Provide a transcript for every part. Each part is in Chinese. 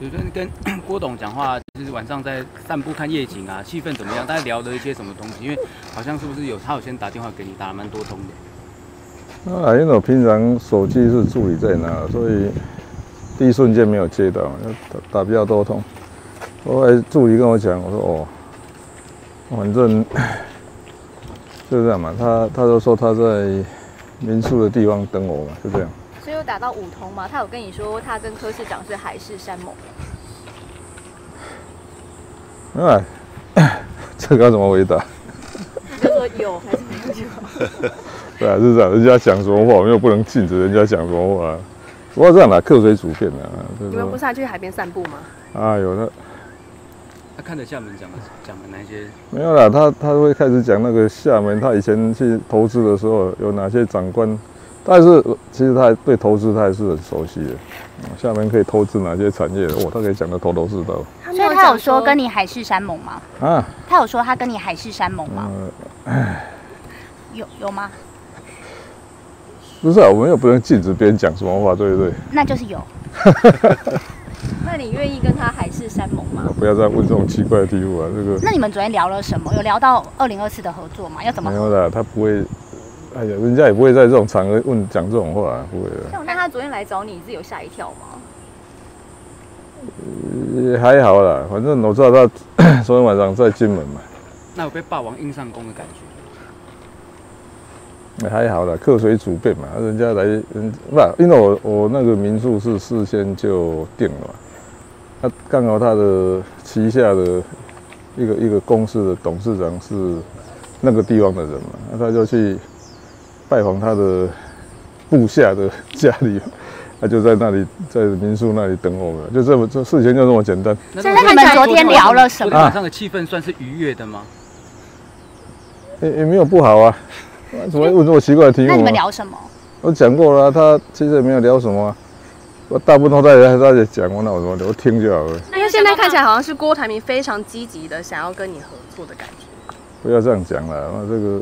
有的人跟郭董讲话，就是晚上在散步看夜景啊，气氛怎么样？大家聊了一些什么东西？因为好像是不是有他有先打电话给你，打蛮多通的。啊，因为我平常手机是助理在拿，所以第一瞬间没有接到，打比较多通。后来助理跟我讲，我说哦，反正就这样嘛。他就说他在民宿的地方等我嘛，就这样。 所以有打到五通吗？他有跟你说他跟柯市长是海誓山盟吗？哎，这个要怎么回答？就说有还是没有？对啊，市长人家讲什么话，我们又不能禁止人家讲什么话。不过这样啦，客随主便啦。你们不是还去海边散步吗？啊，有的。他看着厦门讲的哪些？没有啦，他会开始讲那个厦门，他以前去投资的时候有哪些长官。 但是其实他对投资他还是很熟悉的，厦门可以投资哪些产业，哦，他可以讲得头头是道。所以他有说跟你海誓山盟吗？啊，他有说他跟你海誓山盟吗？有吗？不是啊，我们又不能禁止别人讲什么话，对不对？那就是有。那你愿意跟他海誓山盟吗？不要再问这种奇怪的题目啊，这个。那你们昨天聊了什么？有聊到2024的合作吗？要怎么？没有啦，他不会。 哎呀，人家也不会在这种场合讲这种话、啊，不会的。那他昨天来找你，是有吓一跳吗？也还好啦，反正我知道他昨天晚上在金门嘛。那有被霸王硬上弓的感觉？也还好啦，客随主便嘛。人家来，不，因为我那个民宿是事先就定了嘛。他刚好他的旗下的一个公司的董事长是那个地方的人嘛，那他就去。 拜访他的部下的家里，他就在那里，在民宿那里等我们，就这事情就这么简单。所以你们昨天聊了什么？晚上的气氛算是愉悦的吗？也没有不好啊，怎么问这么奇怪的题目？那你们聊什么？我讲过了、啊，他其实也没有聊什么、啊，我大部分都在他讲过，那我怎么我听就好了。因为现在看起来好像是郭台铭非常积极的想要跟你合作的感觉。不要这样讲了，那这个。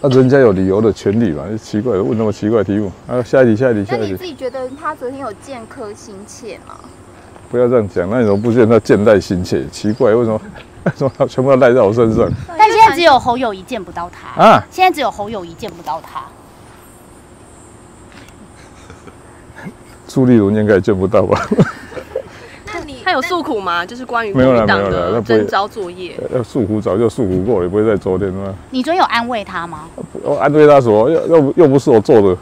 啊，人家有理由的权利嘛，奇怪，问那么奇怪的题目。啊，下一题。那你自己觉得他昨天有见客心切吗？不要这样讲，那你怎么不见他见赖心切？奇怪，为什么全部要赖在我身上？但现在只有侯友宜见不到他啊！现在只有侯友宜见不到他。朱立伦应该也见不到吧？那你他有诉苦吗？就是关于国民党的征召作业。要诉苦早就诉苦过了，也不会在昨天吗？你昨天有安慰他吗？我安慰他什么？又不是我做的。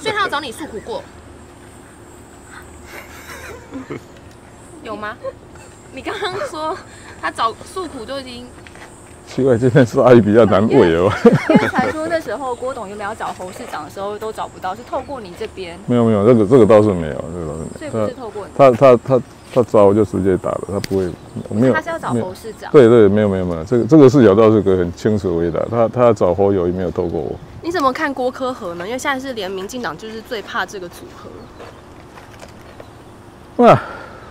所以他有找你诉苦过？有吗？你刚刚说他找诉苦就已经。奇怪，今天是阿姨比较难为哦。因为传说那时候郭董有没有找侯市长的时候都找不到，是透过你这边。没有，这个倒是没有，这个倒是没有。所以不是透过你。他找我就直接打了，他不会没有。他是要找侯市长。对，没有，这个事情倒是个很清楚回答。他找侯友宜没有透过我。你怎么看郭柯合呢？因为现在是连民进党就是最怕这个组合。那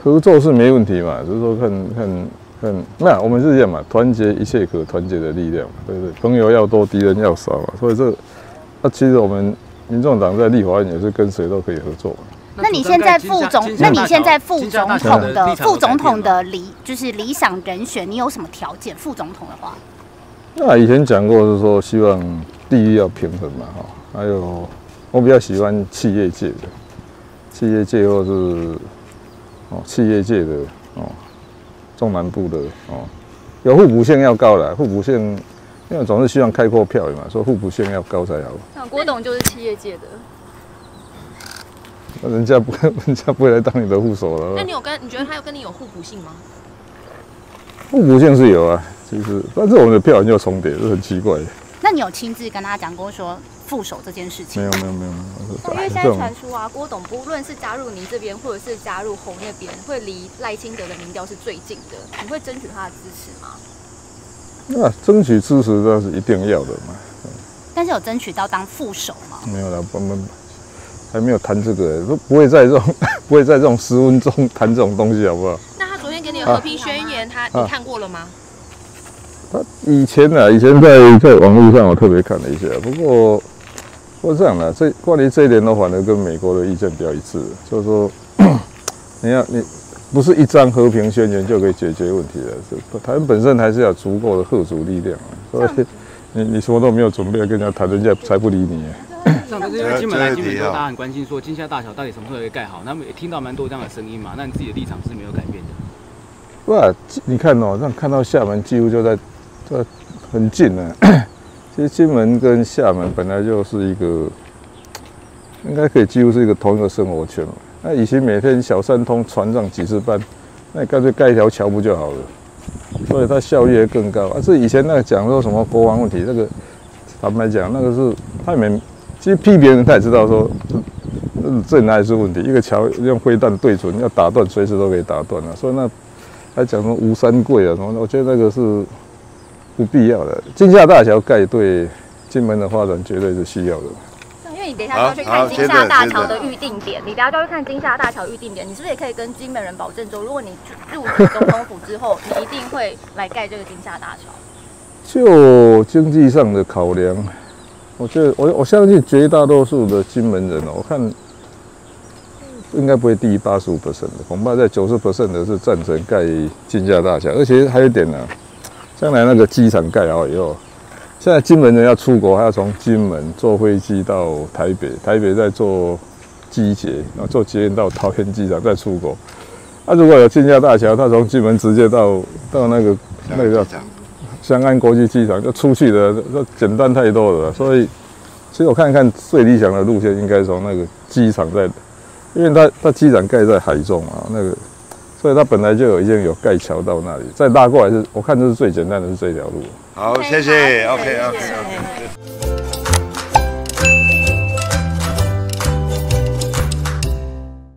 合作是没问题嘛，就是说看，那我们是这样嘛，团结一切可团结的力量嘛，对不对？朋友要多，敌人要少嘛，所以这，那其实我们民众党在立法院也是跟谁都可以合作嘛。 那你现在副总统的理想人选，你有什么条件？副总统的话，那以前讲过是说希望地域要平衡嘛，哈，还有我比较喜欢企业界或是中南部的有互补性要高啦，互补性因为总是希望开阔票嘛，所以互补性要高才好。像郭董就是企业界的。 人家不会来当你的副手了。那你有跟你觉得他有跟你有互补性吗？互补性是有啊，其实，但是我们的票就重叠，这很奇怪。那你有亲自跟他讲过说副手这件事情？没有。因为现在传出啊，郭董不论是加入您这边，或者是加入侯那边，会离赖清德的民调是最近的。你会争取他的支持吗？那争取支持那是一定要的嘛。但是有争取到当副手吗？没有啦，我们。 还没有谈这个，不会在这种10分钟谈这种东西，好不好？那他昨天给你的和平宣言，你看过了吗？他以前在网络上我特别看了一下，不过我这样啦，关于这一点的话呢，跟美国的意见比较一致，就是说你不是一张和平宣言就可以解决问题的。台湾本身还是要足够的后足力量，所以你什么都没有准备跟人家谈，人家才不理你。 上次因为金门来金门之后，大家很关心说金厦大桥到底什么时候会盖好，那么也听到蛮多这样的声音嘛。那你自己的立场是没有改变的。哇，你看哦，让看到厦门几乎就在很近了。其实金门跟厦门本来就是一个，应该可以几乎是一个同一个生活圈嘛。那以前每天小三通船上几次班，那你干脆盖一条桥不就好了？所以它效率也更高。啊，这以前那个讲说什么国防问题，那个坦白讲，那个是他们。 其实批评人他也知道说，这哪里是问题？一个桥用飞弹对准，要打断随时都可以打断啊。所以那还讲什么吴三桂啊什么的，我觉得那个是不必要的。金厦大桥盖对金门的发展绝对是需要的。因为你等一下就要去看金厦大桥的预定点，你等下就要去看金厦大桥预定点，你是不是也可以跟金门人保证说，如果你入主总统府之后，你一定会来盖这个金厦大桥？就经济上的考量。 我觉得我相信绝大多数的金门人哦，我看应该不会低于85% 的，恐怕在90% 的是赞成盖金厦大桥。而且还有一点呢、啊，将来那个机场盖好以后，现在金门人要出国，还要从金门坐飞机到台北，台北再坐机捷，然后坐捷运到桃园机场再出国。那、啊、如果有金厦大桥，他从金门直接到那个叫。 香港国际机场就出去的，那简单太多了。所以，其实我看一看最理想的路线，应该从那个机场在，因为它机场盖在海中啊，那个，所以它本来就有已经有盖桥到那里，再拉过来是，我看这是最简单的是这条路。好，谢谢 ，OK，OK，OK。